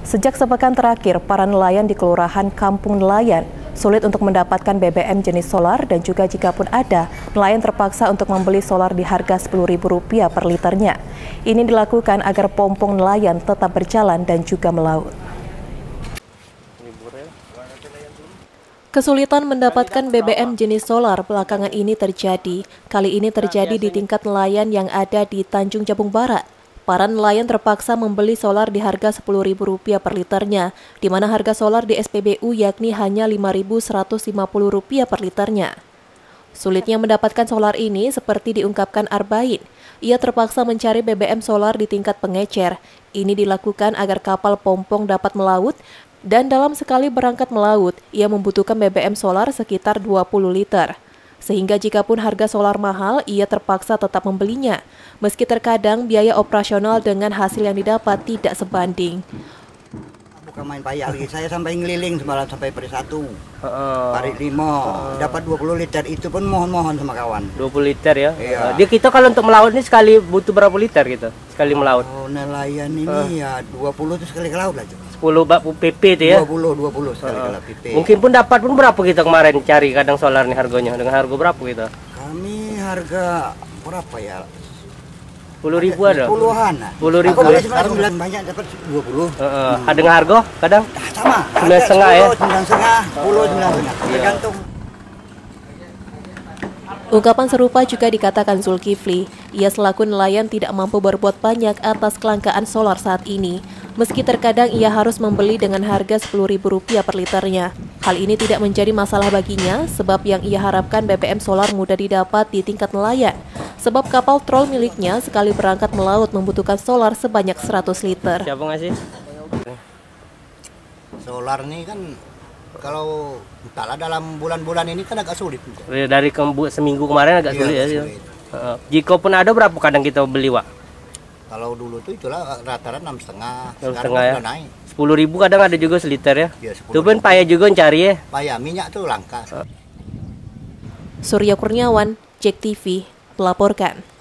Sejak sepekan terakhir, para nelayan di Kelurahan Kampung Nelayan sulit untuk mendapatkan BBM jenis solar dan juga jikapun ada, nelayan terpaksa untuk membeli solar di harga Rp10.000 per liternya. Ini dilakukan agar pompong nelayan tetap berjalan dan juga melaut. Kesulitan mendapatkan BBM jenis solar belakangan ini terjadi. Kali ini terjadi di tingkat nelayan yang ada di Tanjung Jabung Barat. Para nelayan terpaksa membeli solar di harga Rp10.000 per liternya, di mana harga solar di SPBU yakni hanya Rp5.150 per liternya. Sulitnya mendapatkan solar ini seperti diungkapkan Arbain. Ia terpaksa mencari BBM solar di tingkat pengecer. Ini dilakukan agar kapal pompong dapat melaut, dan dalam sekali berangkat melaut, ia membutuhkan BBM solar sekitar 20 liter. Sehingga jikapun harga solar mahal, ia terpaksa tetap membelinya, meski terkadang biaya operasional dengan hasil yang didapat tidak sebanding. Bukan main payah lagi, saya sampai ngeliling semalam sampai pari 1, pari 5, dapat 20 liter, itu pun mohon-mohon sama kawan. 20 liter ya? Iya. Dia kita kalau untuk melaut ini sekali butuh berapa liter gitu? Sekali melaut? Oh, nelayan ini ya 20 itu sekali ke laut aja. 10 PP itu ya? 20 sekali kalau PP. Mungkin pun dapat pun berapa kita kemarin cari kadang solar nih harganya? Dengan harga berapa kita? Kami harga berapa ya? 10.000 ada? 10-an. 10.000. Aku bilang banyak dapat 20. Ada dengan harga kadang? Sama. 9,5 ya? 9,5, 10, 9,5. Tergantung. Ungkapan serupa juga dikatakan Zulkifli. Ia selaku nelayan tidak mampu berbuat banyak atas kelangkaan solar saat ini. Meski terkadang ia harus membeli dengan harga Rp10.000 per liternya. Hal ini tidak menjadi masalah baginya sebab yang ia harapkan BBM solar mudah didapat di tingkat nelayan. Sebab kapal trol miliknya sekali berangkat melaut membutuhkan solar sebanyak 100 liter. Siapa ngasih? Solar ini kan kalau entahlah dalam bulan-bulan ini kan agak sulit. Dari seminggu kemarin agak sulit ya. Sulit. Jika pun ada berapa kadang kita beli, Wak? Kalau dulu tuh itulah rata-rata 6,5. Sekarang ya? Udah naik. 10.000 kadang ada juga seliter ya. Ya, itu pun payah juga mencari ya. Payah, minyak tuh langka. Surya Kurniawan, JEK TV, melaporkan.